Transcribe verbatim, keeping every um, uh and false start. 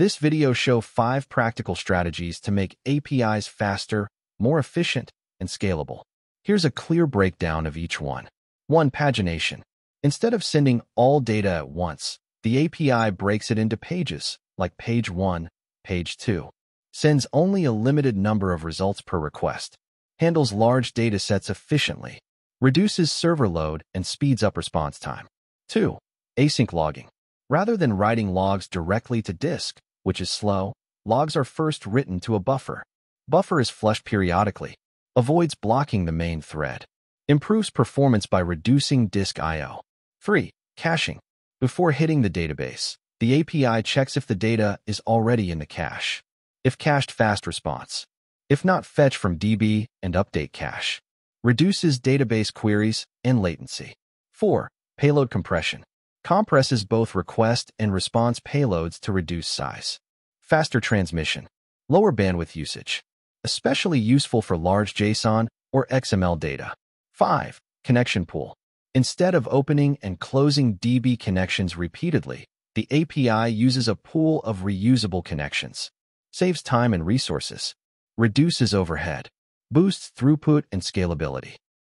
This video shows five practical strategies to make A P Is faster, more efficient, and scalable. Here's a clear breakdown of each one. one Pagination. Instead of sending all data at once, the A P I breaks it into pages, like page one, page two. Sends only a limited number of results per request. Handles large data sets efficiently. Reduces server load and speeds up response time. two Async logging. Rather than writing logs directly to disk, which is slow, logs are first written to a buffer. Buffer is flushed periodically. Avoids blocking the main thread. Improves performance by reducing disk I O three Caching. Before hitting the database, the A P I checks if the data is already in the cache. If cached, fast response. If not, fetch from D B and update cache. Reduces database queries and latency. four Payload compression. Compresses both request and response payloads to reduce size. Faster transmission. Lower bandwidth usage. Especially useful for large JSON or X M L data. five Connection pool. Instead of opening and closing D B connections repeatedly, the A P I uses a pool of reusable connections. Saves time and resources. Reduces overhead. Boosts throughput and scalability.